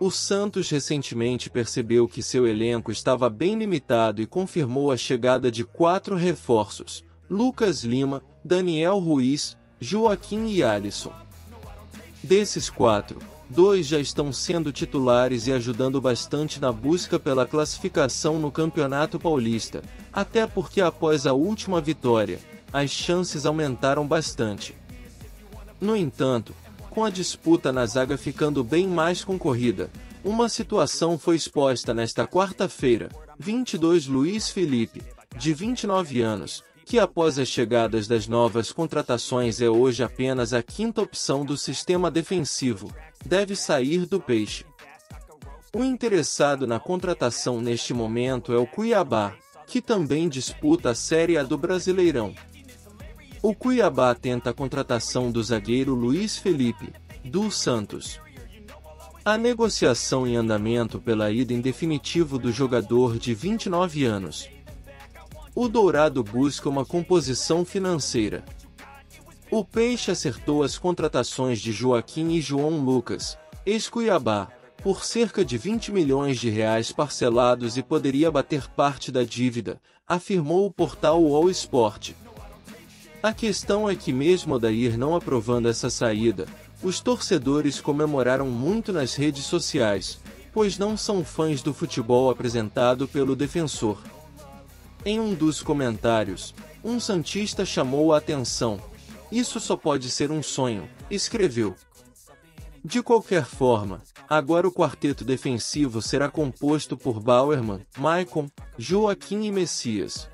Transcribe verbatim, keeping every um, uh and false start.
O Santos recentemente percebeu que seu elenco estava bem limitado e confirmou a chegada de quatro reforços: Lucas Lima, Daniel Ruiz, Joaquim e Alisson. Desses quatro, dois já estão sendo titulares e ajudando bastante na busca pela classificação no Campeonato Paulista, até porque após a última vitória, as chances aumentaram bastante. No entanto, com a disputa na zaga ficando bem mais concorrida, uma situação foi exposta nesta quarta-feira, vinte e dois Luiz Felipe, de vinte e nove anos, que após as chegadas das novas contratações é hoje apenas a quinta opção do sistema defensivo, deve sair do Peixe. O interessado na contratação neste momento é o Cuiabá, que também disputa a Série A do Brasileirão. O Cuiabá tenta a contratação do zagueiro Luiz Felipe, do Santos. A negociação em andamento pela ida em definitivo do jogador de vinte e nove anos. O Dourado busca uma composição financeira. O Peixe acertou as contratações de Joaquim e João Lucas, ex-Cuiabá, por cerca de vinte milhões de reais parcelados e poderia abater parte da dívida, afirmou o portal U O L Esporte. A questão é que mesmo Odair não aprovando essa saída, os torcedores comemoraram muito nas redes sociais, pois não são fãs do futebol apresentado pelo defensor. Em um dos comentários, um santista chamou a atenção. "Isso só pode ser um sonho", escreveu. De qualquer forma, agora o quarteto defensivo será composto por Bauermann, Maicon, Joaquim e Messias.